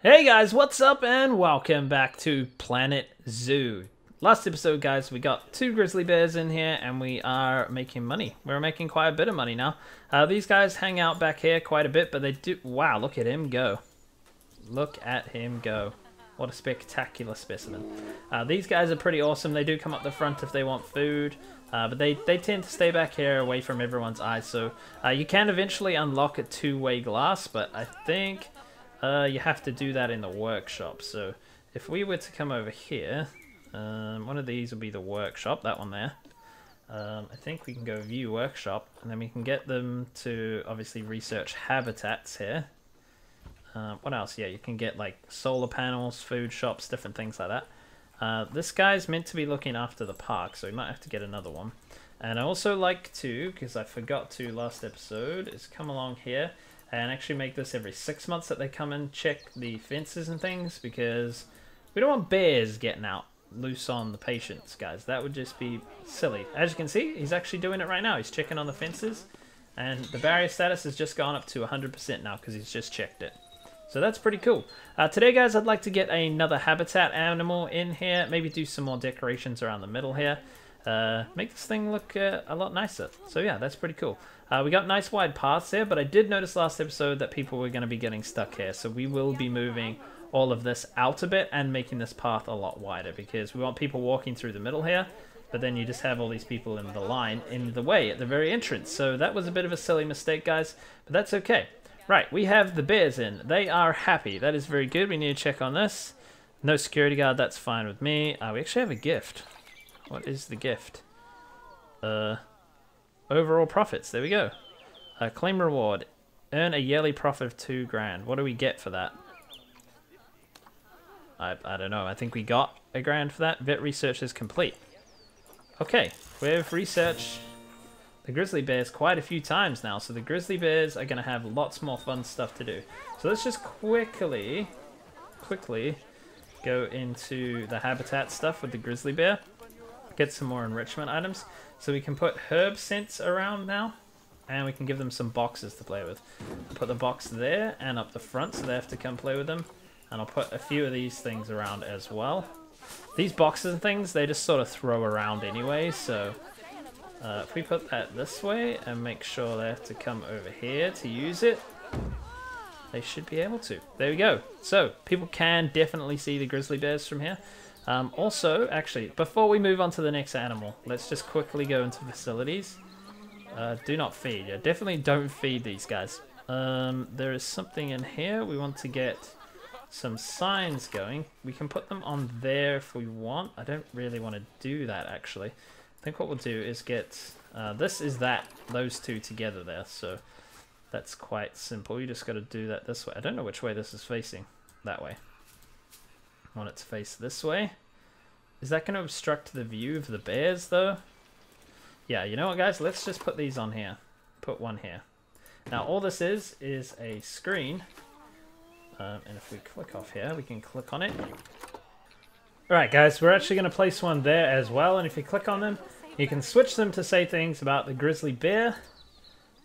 Hey guys, what's up and welcome back to Planet Zoo. Last episode, guys, we got two grizzly bears in here and we are making money. We're making quite a bit of money now. These guys hang out back here quite a bit, but they do... Wow, look at him go. Look at him go. What a spectacular specimen. These guys are pretty awesome. They do come up the front if they want food, but they tend to stay back here away from everyone's eyes. So you can eventually unlock a two-way glass, but I think... you have to do that in the workshop. So if we were to come over here, one of these would be the workshop, that one there. I think we can go view workshop, and then we can get them to obviously research habitats here. What else? Yeah, you can get like solar panels, food shops, different things like that. This guy's meant to be looking after the park, so we might have to get another one. And I also like to, because I forgot to last episode, is come along here and actually make this every 6 months that they come and check the fences and things, because we don't want bears getting out loose on the patients, guys. That would just be silly. As you can see, he's actually doing it right now. He's checking on the fences, and the barrier status has just gone up to 100% now because he's just checked it. So that's pretty cool. Today, guys, I'd like to get another habitat animal in here, maybe do some more decorations around the middle here. Make this thing look a lot nicer. So yeah, that's pretty cool. We got nice wide paths here, but I did notice last episode that people were going to be getting stuck here, so we will be moving all of this out a bit and making this path a lot wider, because we want people walking through the middle here, but then you just have all these people in the line in the way at the very entrance. So that was a bit of a silly mistake, guys, but that's okay. Right, we have the bears in. They are happy. That is very good. We need to check on this. No security guard, that's fine with me. We actually have a gift. What is the gift? Overall profits. There we go. Claim reward. Earn a yearly profit of 2 grand. What do we get for that? I don't know. I think we got 1 grand for that. Vet research is complete. Okay. We've researched the grizzly bears quite a few times now. So the grizzly bears are going to have lots more fun stuff to do. So let's just quickly go into the habitat stuff with the grizzly bear. Get some more enrichment items, so we can put herb scents around now, and we can give them some boxes to play with. I'll put the box there and up the front so they have to come play with them, and I'll put a few of these things around as well. These boxes and things, they just sort of throw around anyway, so if we put that this way and make sure they have to come over here to use it, they should be able to. There we go. So people can definitely see the grizzly bears from here. Also, actually, before we move on to the next animal, let's just quickly go into facilities. Do not feed. Yeah, definitely don't feed these guys. There is something in here. We want to get some signs going. We can put them on there if we want. I don't really want to do that, actually. I think what we'll do is get... this is that. Those two together there. So that's quite simple. You just got to do that this way. I don't know which way this is facing. That way. I want it to face this way. Is that going to obstruct the view of the bears, though? Yeah, you know what, guys? Let's just put these on here. Put one here. Now, all this is a screen. And if we click off here, we can click on it. Alright, guys, we're actually going to place one there as well. And if you click on them, you can switch them to say things about the grizzly bear.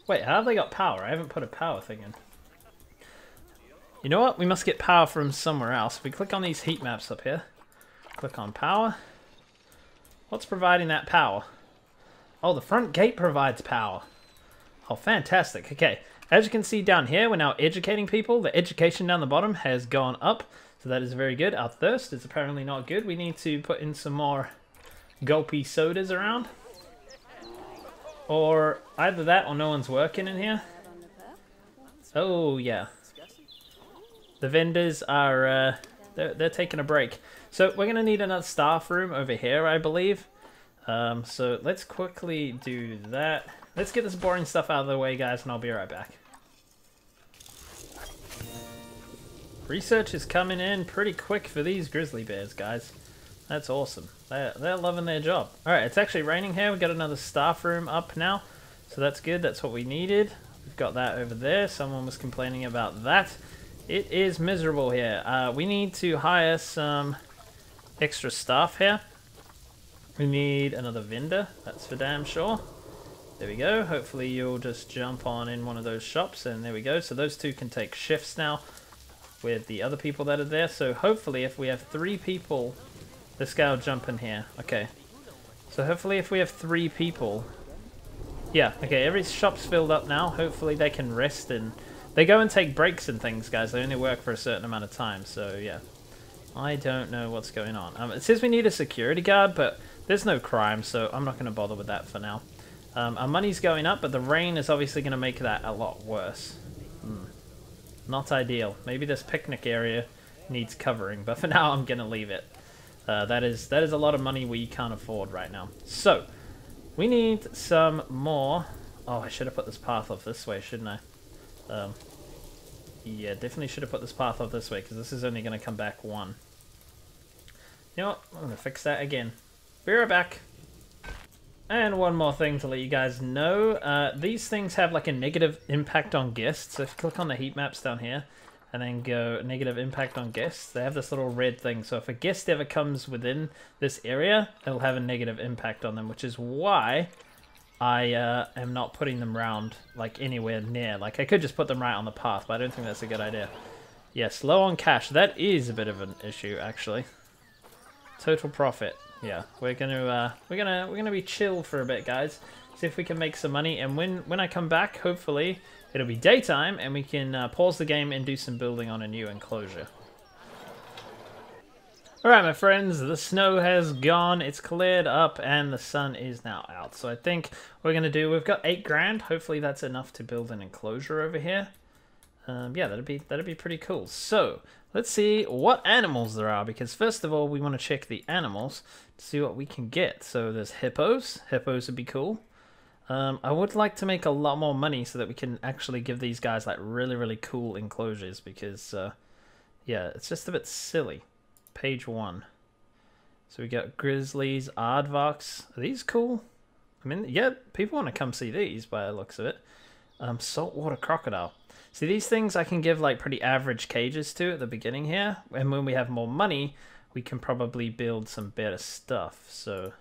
Wait, how have they got power? I haven't put a power thing in. You know what? We must get power from somewhere else. If we click on these heat maps up here, click on power. What's providing that power? Oh, the front gate provides power. Oh, fantastic. Okay, as you can see down here, we're now educating people. The education down the bottom has gone up, so that is very good. Our thirst is apparently not good. We need to put in some more gulpy sodas around. Or either that or no one's working in here. Oh, yeah. The vendors are, they're taking a break. So we're going to need another staff room over here, I believe. So let's quickly do that. Let's get this boring stuff out of the way, guys, and I'll be right back. Research is coming in pretty quick for these grizzly bears, guys. That's awesome. They're loving their job. All right, it's actually raining here. We've got another staff room up now. So that's good. That's what we needed. We've got that over there. Someone was complaining about that. It is miserable here. We need to hire some extra staff here. We need another vendor, that's for damn sure. There we go. Hopefully you'll just jump on in one of those shops, and there we go. So those two can take shifts now. with the other people that are there. So hopefully if we have three people... This guy will jump in here. Okay. So hopefully if we have three people... Yeah, okay, every shop's filled up now. Hopefully they can rest and... They go and take breaks and things, guys. They only work for a certain amount of time, so yeah. I don't know what's going on. It says we need a security guard, but there's no crime, so I'm not going to bother with that for now. Our money's going up, but the rain is obviously going to make that a lot worse. Not ideal. Maybe this picnic area needs covering, but for now I'm going to leave it. That is a lot of money we can't afford right now. So, we need some more... Oh, I should have put this path off this way, shouldn't I? Yeah, definitely should have put this path off this way, because this is only going to come back one. You know what? I'm going to fix that again. Be right back. And one more thing to let you guys know. These things have like a negative impact on guests. So if you click on the heat maps down here, and then go negative impact on guests, they have this little red thing. So if a guest ever comes within this area, it'll have a negative impact on them, which is why... I am not putting them round, like, anywhere near. Like, I could just put them right on the path, but I don't think that's a good idea. Yes, low on cash. That is a bit of an issue, actually. Total profit. Yeah, we're gonna be chill for a bit, guys. See if we can make some money. And when I come back, hopefully, it'll be daytime, and we can pause the game and do some building on a new enclosure. Alright, my friends, the snow has gone, it's cleared up, and the sun is now out. So I think we're going to do, we've got 8 grand, hopefully that's enough to build an enclosure over here. Yeah, that'd be pretty cool. So, let's see what animals there are, because first of all, we want to check the animals to see what we can get. So there's hippos, hippos would be cool. I would like to make a lot more money so that we can actually give these guys like really, really cool enclosures, because, yeah, it's just a bit silly. Page 1. So we got grizzlies, aardvarks. Are these cool? I mean, yeah, people want to come see these by the looks of it. Saltwater crocodile. See, these things I can give, like, pretty average cages to at the beginning here. And when we have more money, we can probably build some better stuff. So,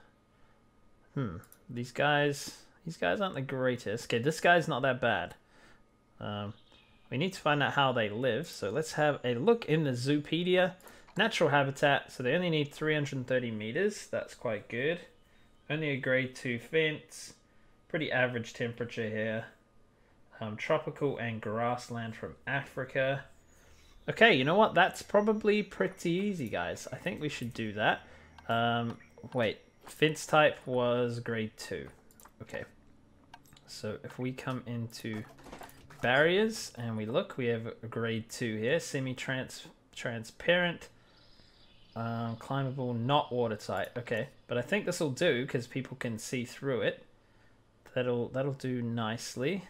These guys aren't the greatest. Okay, this guy's not that bad. We need to find out how they live. So let's have a look in the Zoopedia. Natural habitat, so they only need 330 meters. That's quite good. Only a grade 2 fence. Pretty average temperature here. Tropical and grassland from Africa. Okay, you know what? That's probably pretty easy, guys. I think we should do that. Wait, fence type was grade 2. Okay. So if we come into barriers and we look, we have a grade 2 here. Semi-transparent. Climbable, not watertight. Okay, but I think this will do because people can see through it. That'll do nicely.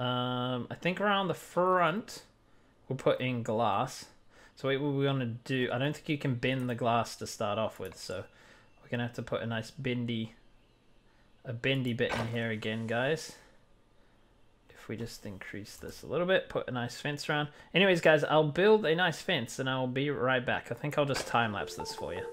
I think around the front we'll put in glass. So what we want to do, I don't think you can bend the glass to start off with, so we're gonna have to put a nice bendy bit in here again, guys. If we just increase this a little bit, put a nice fence around. Anyways, guys, I'll build a nice fence and I'll be right back. I think I'll just time lapse this for you.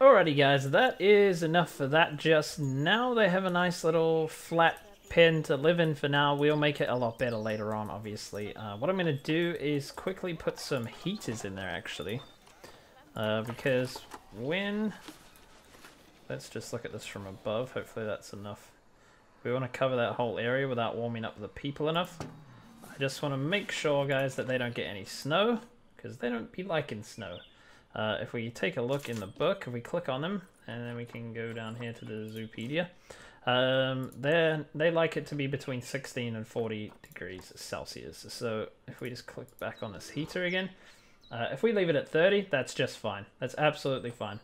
Alrighty guys, that is enough for that just now. They have a nice little flat pen to live in for now. We'll make it a lot better later on, obviously. What I'm going to do is quickly put some heaters in there, actually. Because when... Let's just look at this from above. Hopefully that's enough. We want to cover that whole area without warming up the people enough. I just want to make sure, guys, that they don't get any snow, because they don't be liking snow. If we take a look in the book, if we click on them, and then we can go down here to the Zoopedia, they like it to be between 16 and 40 degrees Celsius. So if we just click back on this heater again, if we leave it at 30, that's just fine. That's absolutely fine.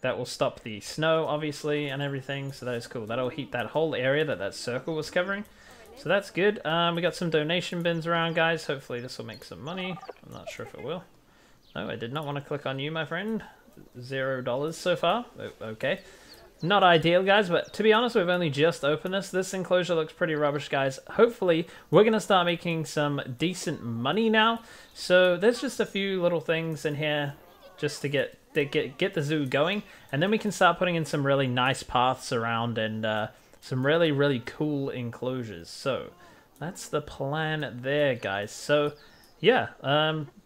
That will stop the snow, obviously, and everything, so that is cool. That'll heat that whole area that that circle was covering. So that's good. We got some donation bins around, guys. Hopefully this will make some money. I'm not sure if it will. No, I did not want to click on you, my friend. $0 so far. Okay. Not ideal, guys, but to be honest, we've only just opened this. This enclosure looks pretty rubbish, guys. Hopefully, we're going to start making some decent money now. So there's just a few little things in here just to get the zoo going. And then we can start putting in some really nice paths around and some really, really cool enclosures. So that's the plan there, guys. So... yeah,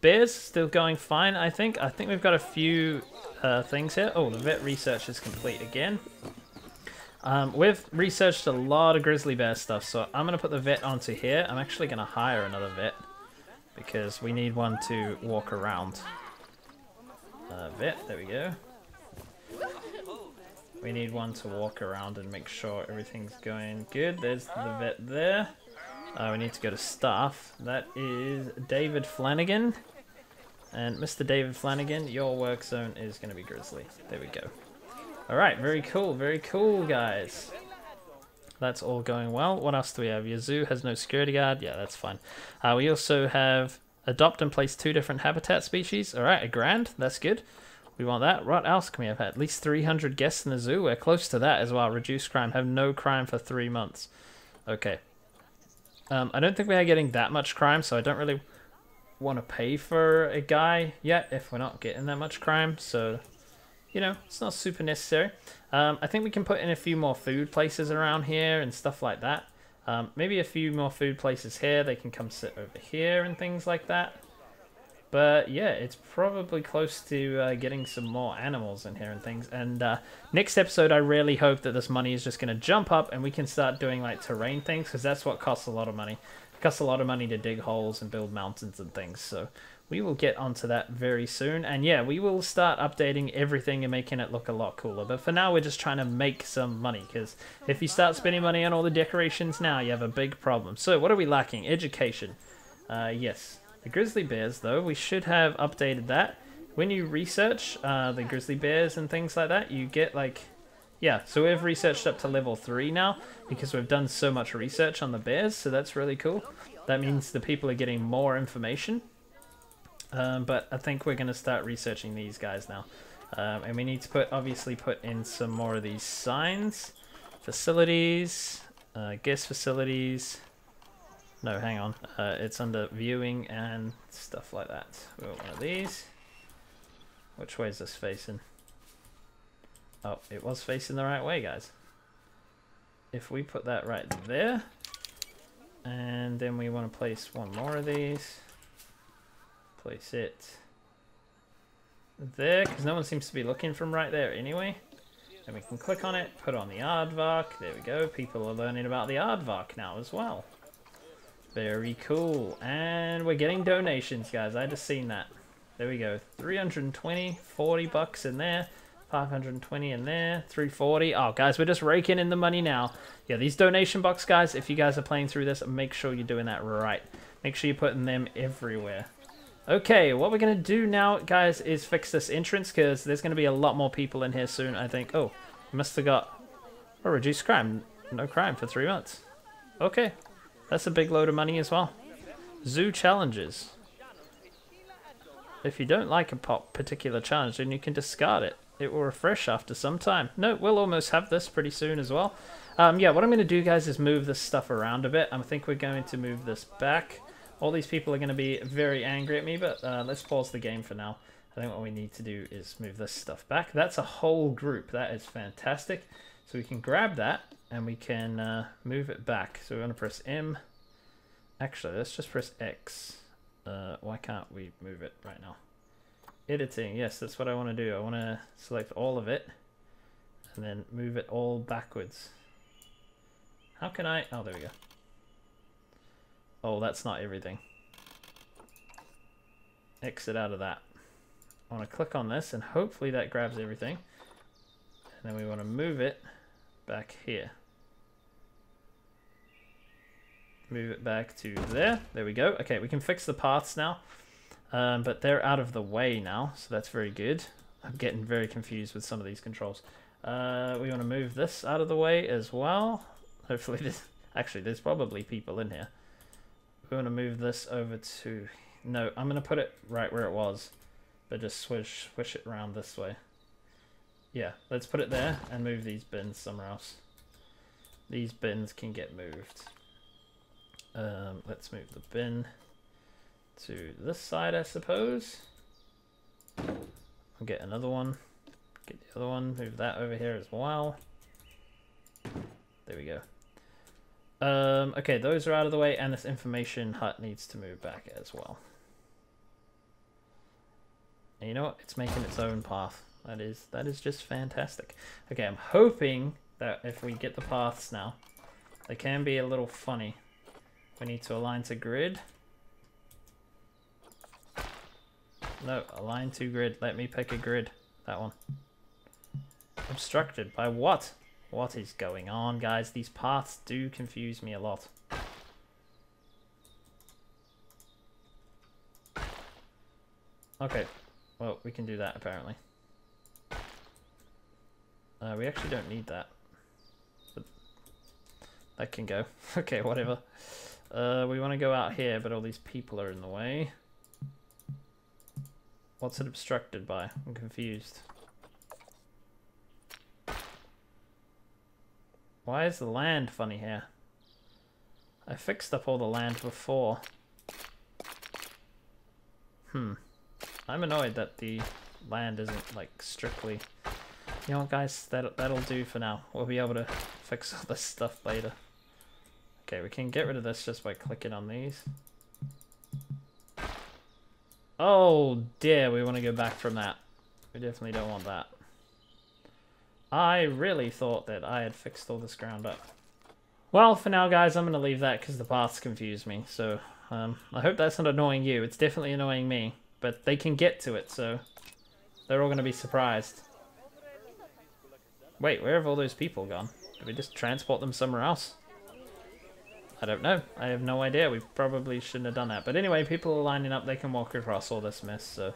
bears still going fine, I think. I think we've got a few things here. Oh, the vet research is complete again. We've researched a lot of grizzly bear stuff, so I'm going to put the vet onto here. I'm actually going to hire another vet because we need one to walk around. Vet, there we go. We need one to walk around and make sure everything's going good. There's the vet there. We need to go to staff. That is David Flanagan. And Mr. David Flanagan, your work zone is going to be grizzly. There we go. Alright, very cool, guys. That's all going well. What else do we have? Your zoo has no security guard. Yeah, that's fine. We also have adopt and place 2 different habitat species. Alright, $1,000. That's good. We want that. What else can we have? At least 300 guests in the zoo. We're close to that as well. Reduce crime. Have no crime for 3 months. Okay. I don't think we are getting that much crime, so I don't really want to pay for a guy yet if we're not getting that much crime. So, you know, it's not super necessary. I think we can put in a few more food places around here and stuff like that. Maybe a few more food places here. They can come sit over here and things like that. But, yeah, it's probably close to getting some more animals in here and things. And next episode, I really hope that this money is just going to jump up and we can start doing, like, terrain things. Because that's what costs a lot of money. It costs a lot of money to dig holes and build mountains and things. So we will get onto that very soon. And, yeah, we will start updating everything and making it look a lot cooler. But for now, we're just trying to make some money. Because if you start spending money on all the decorations now, you have a big problem. So what are we lacking? Education. Yes. The grizzly bears, though, we should have updated that. When you research the grizzly bears and things like that, you get, like... yeah, so we've researched up to level 3 now because we've done so much research on the bears, so that's really cool. That means the people are getting more information. But I think we're going to start researching these guys now. And we need to put, obviously, put in some more of these signs. Facilities, guest facilities... no, hang on. It's under viewing and stuff like that. We want one of these. Which way is this facing? Oh, it was facing the right way, guys. If we put that right there, and then we want to place one more of these. Place it there, because no one seems to be looking from right there anyway. And we can click on it, put on the aardvark. There we go. People are learning about the aardvark now as well. Very cool. And we're getting donations, guys. I just seen that. There we go. 320, 40 bucks in there, 520 in there, 340. Oh, guys, we're just raking in the money now. Yeah, these donation box, guys, if you guys are playing through this, make sure you're doing that right. Make sure you're putting them everywhere. Okay, what we're going to do now, guys, is fix this entrance because there's going to be a lot more people in here soon, I think. Oh, must have got... oh, reduce crime. No crime for 3 months. Okay. That's a big load of money as well. Zoo challenges. If you don't like a particular challenge, then you can discard it. It will refresh after some time. No, we'll almost have this pretty soon as well. Yeah, what I'm going to do, guys, is move this stuff around a bit. I think we're going to move this back. All these people are going to be very angry at me, but let's pause the game for now. I think what we need to do is move this stuff back. That's a whole group. That is fantastic. So we can grab that and we can move it back. So we're going to press M. Actually, let's just press X. Why can't we move it right now? Editing. Yes, that's what I want to do. I want to select all of it and then move it all backwards. How can I? Oh, there we go. Oh, that's not everything. Exit out of that. I want to click on this and hopefully that grabs everything. And then we want to move it back here. Move it back to there. There we go. Okay, we can fix the paths now. But they're out of the way now, so that's very good. I'm getting very confused with some of these controls. We want to move this out of the way as well. Hopefully this... Actually, there's probably people in here. We want to move this over to... No, I'm going to put it right where it was, but just swish it around this way. Yeah, let's put it there and move these bins somewhere else. These bins can get moved. Let's move the bin to this side, I suppose. I'll get another one. Get the other one. Move that over here as well. There we go. Okay, those are out of the way, and this information hut needs to move back as well. And you know what? It's making its own path. That is just fantastic. Okay, I'm hoping that if we get the paths now, they can be a little funny. We need to align to grid. No, align to grid. Let me pick a grid. That one. Obstructed by what? What is going on, guys? These paths do confuse me a lot. Okay. Well, we can do that, apparently. We actually don't need that. But that can go. Okay, whatever. We want to go out here, but all these people are in the way. What's it obstructed by? I'm confused. Why is the land funny here? I fixed up all the land before. I'm annoyed that the land isn't, like, strictly... You know what, guys? That'll do for now. We'll be able to fix all this stuff later. Okay, we can get rid of this just by clicking on these. Oh, dear. We want to go back from that. We definitely don't want that. I really thought that I had fixed all this ground up. Well, for now, guys, I'm going to leave that because the paths confuse me. So, I hope that's not annoying you. It's definitely annoying me. But they can get to it, so they're all going to be surprised. Wait, where have all those people gone? Did we just transport them somewhere else? I don't know. I have no idea. We probably shouldn't have done that. But anyway, people are lining up. They can walk across all this mess, so...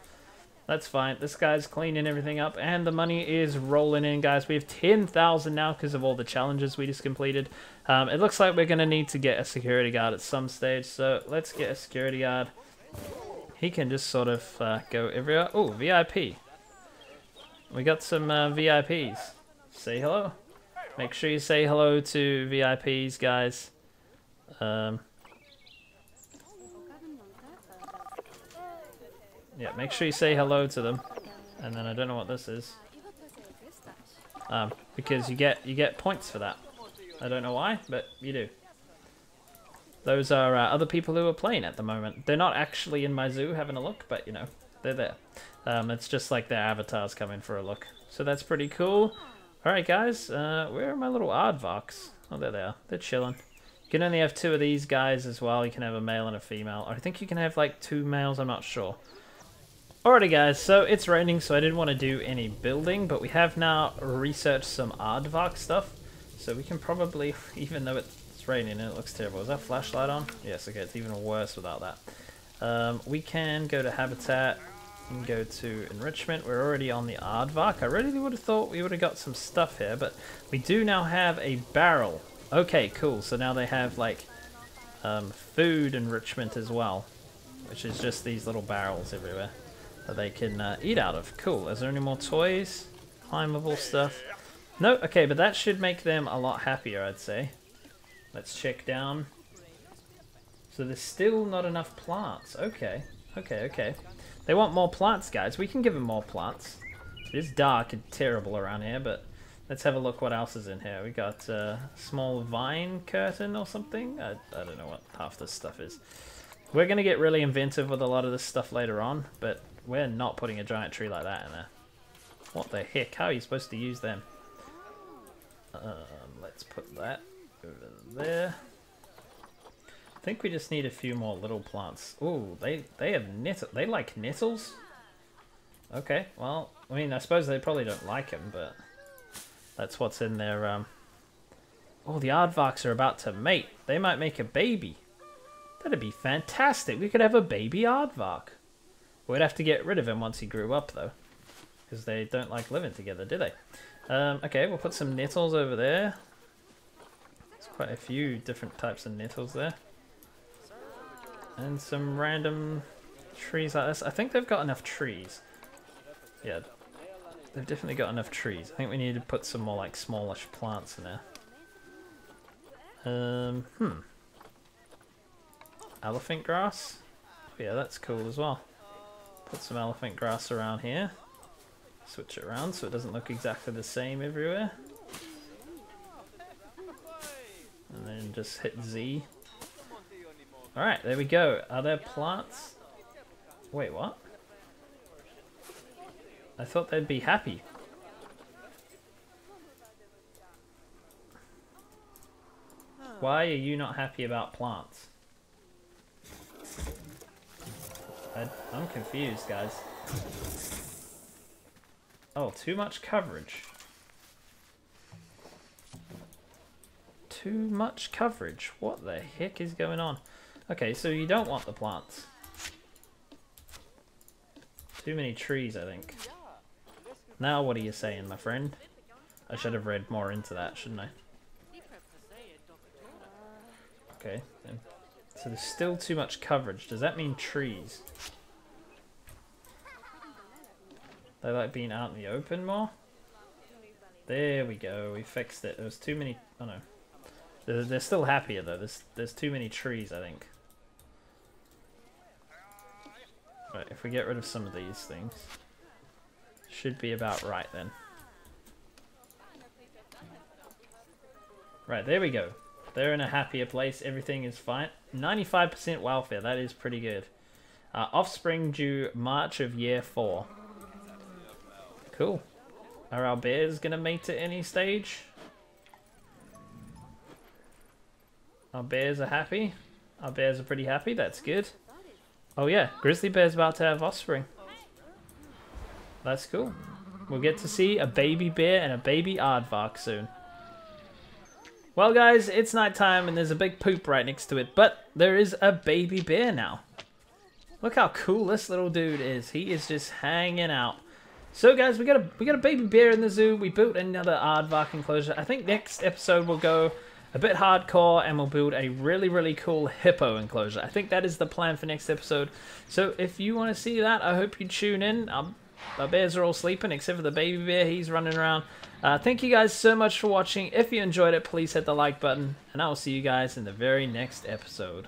That's fine. This guy's cleaning everything up, and the money is rolling in, guys. We have 10,000 now because of all the challenges we just completed. It looks like we're going to need to get a security guard at some stage, so let's get a security guard. He can just sort of go everywhere. Oh, VIP. We got some VIPs. Say hello. Make sure you say hello to VIPs, guys. Yeah, make sure you say hello to them. And then I don't know what this is. Because you get points for that. I don't know why, but you do. Those are other people who are playing at the moment. They're not actually in my zoo having a look, but, you know, they're there. It's just like their avatars coming for a look. So that's pretty cool. Alright, guys. Where are my little aardvarks? Oh, there they are. They're chilling. You can only have two of these guys as well. You can have a male and a female. I think you can have, like, two males. I'm not sure. Alrighty guys, so it's raining, so I didn't want to do any building, but we have now researched some aardvark stuff, so we can probably, even though it's raining and it looks terrible, is that flashlight on? Yes, okay, it's even worse without that. We can go to habitat and go to enrichment. We're already on the aardvark. I really would have thought we would have got some stuff here, but we do now have a barrel. Okay, cool, so now they have, like, food enrichment as well, which is just these little barrels everywhere that they can eat out of. Cool. Is there any more toys? Climbable stuff? No? Okay, but that should make them a lot happier, I'd say. Let's check down. So there's still not enough plants. Okay. Okay, okay. They want more plants, guys. We can give them more plants. It is dark and terrible around here, but let's have a look what else is in here. We got a small vine curtain or something. I don't know what half this stuff is. We're going to get really inventive with a lot of this stuff later on, but we're not putting a giant tree like that in there. What the heck? How are you supposed to use them? Let's put that over there. I think we just need a few more little plants. Ooh, they have nettles. They like nettles? Okay, well, I mean, I suppose they probably don't like them, but that's what's in their, Oh, the aardvarks are about to mate. They might make a baby. That'd be fantastic. We could have a baby aardvark. We'd have to get rid of him once he grew up, though, because they don't like living together, do they? Okay, we'll put some nettles over there. There's quite a few different types of nettles there. And some random trees like this. I think they've got enough trees. Yeah, they've definitely got enough trees. I think we need to put some more, like, smallish plants in there. Elephant grass? Yeah, that's cool as well. Put some elephant grass around here. Switch it around so it doesn't look exactly the same everywhere. And then just hit Z. Alright, there we go. Are there plants? Wait, what? I thought they'd be happy. Why are you not happy about plants? I'm confused, guys. Oh, too much coverage. Too much coverage. What the heck is going on? Okay, so you don't want the plants. Too many trees, I think. Now what are you saying, my friend? I should have read more into that, shouldn't I? Okay, then. So there's still too much coverage. Does that mean trees? They like being out in the open more? There we go, we fixed it. There was too many... Oh no. They're still happier though. There's too many trees, I think. Right, if we get rid of some of these things. Should be about right then. Right, there we go. They're in a happier place. Everything is fine. 95% welfare. That is pretty good. Offspring due March of year 4. Cool. Are our bears going to mate at any stage? Our bears are happy. Our bears are pretty happy. That's good. Oh yeah, grizzly bear's about to have offspring. That's cool. We'll get to see a baby bear and a baby aardvark soon. Well guys, it's night time and there's a big poop right next to it, but there is a baby bear now. Look how cool this little dude is. He is just hanging out. So guys, we got a baby bear in the zoo. We built another aardvark enclosure. I think next episode we'll go a bit hardcore and we'll build a really, really cool hippo enclosure. I think that is the plan for next episode. So if you want to see that, I hope you tune in. Our bears are all sleeping except for the baby bear. He's running around. Thank you guys so much for watching. If you enjoyed it, please hit the like button, and I will see you guys in the very next episode.